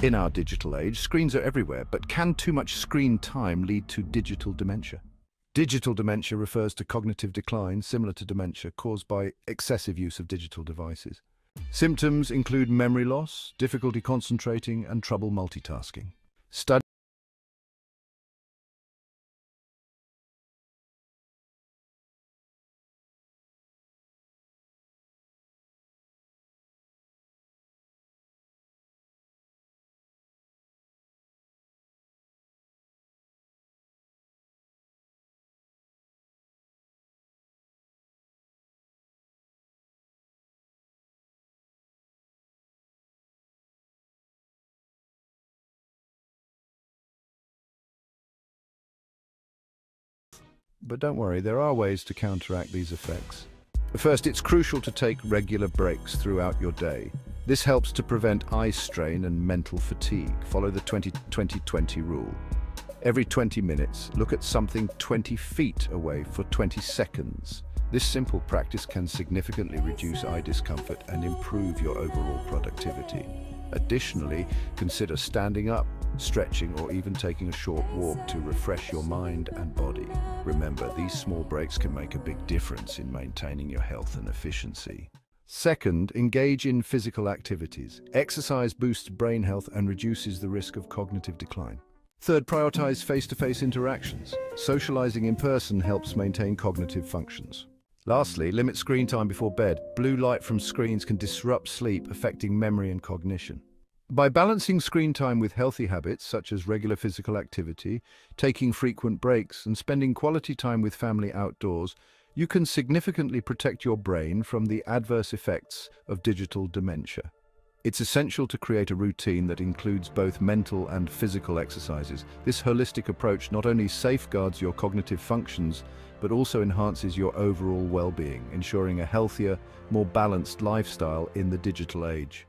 In our digital age, screens are everywhere, but can too much screen time lead to digital dementia? Digital dementia refers to cognitive decline similar to dementia caused by excessive use of digital devices. Symptoms include memory loss, difficulty concentrating, and trouble multitasking. But don't worry, there are ways to counteract these effects. First, it's crucial to take regular breaks throughout your day. This helps to prevent eye strain and mental fatigue. Follow the 20-20-20 rule. Every 20 minutes, look at something 20 feet away for 20 seconds. This simple practice can significantly reduce eye discomfort and improve your overall productivity. Additionally, consider standing up, stretching, or even taking a short walk to refresh your mind and body. Remember, these small breaks can make a big difference in maintaining your health and efficiency. Second, engage in physical activities. Exercise boosts brain health and reduces the risk of cognitive decline. Third, prioritize face-to-face interactions. Socializing in person helps maintain cognitive functions. Lastly, limit screen time before bed. Blue light from screens can disrupt sleep, affecting memory and cognition. By balancing screen time with healthy habits, such as regular physical activity, taking frequent breaks, and spending quality time with family outdoors, you can significantly protect your brain from the adverse effects of digital dementia. It's essential to create a routine that includes both mental and physical exercises. This holistic approach not only safeguards your cognitive functions, but also enhances your overall well-being, ensuring a healthier, more balanced lifestyle in the digital age.